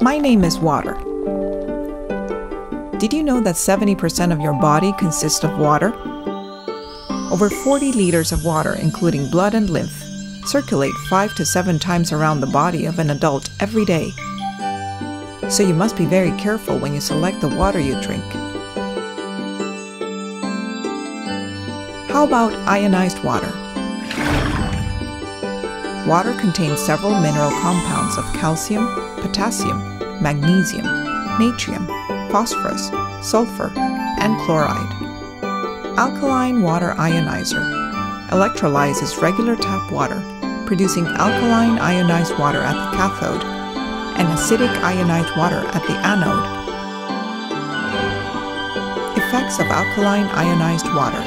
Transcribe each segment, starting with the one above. My name is water. Did you know that 70% of your body consists of water? Over 40 liters of water, including blood and lymph, circulate 5 to 7 times around the body of an adult every day. So you must be very careful when you select the water you drink. How about ionized water? Water contains several mineral compounds of calcium, potassium, magnesium, natrium, phosphorus, sulfur, and chloride. Alkaline water ionizer electrolyzes regular tap water, producing alkaline ionized water at the cathode and acidic ionized water at the anode. Effects of alkaline ionized water.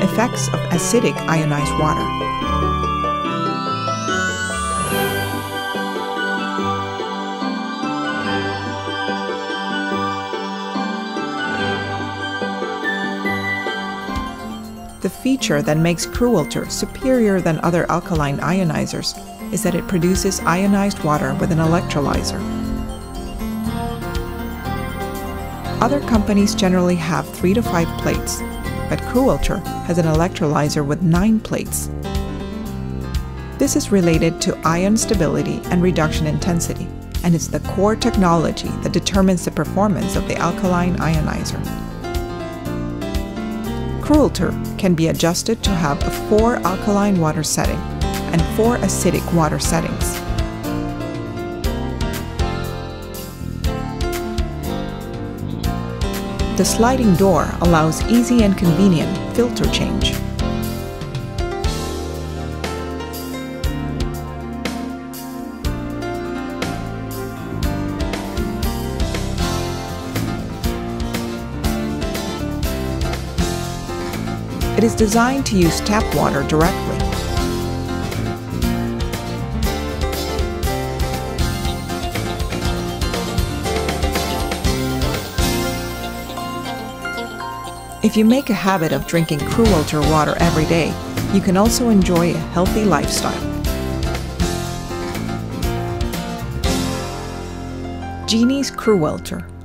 Effects of acidic ionized water. The feature that makes Crewelter superior than other alkaline ionizers is that it produces ionized water with an electrolyzer. Other companies generally have 3 to 5 plates, but Crewelter has an electrolyzer with 9 plates. This is related to ion stability and reduction intensity, and it's the core technology that determines the performance of the alkaline ionizer. Crewelter can be adjusted to have a 4 alkaline water setting and 4 acidic water settings. The sliding door allows easy and convenient filter change. It is designed to use tap water directly. If you make a habit of drinking Crewelter water every day, you can also enjoy a healthy lifestyle. Jinnys Crewelter.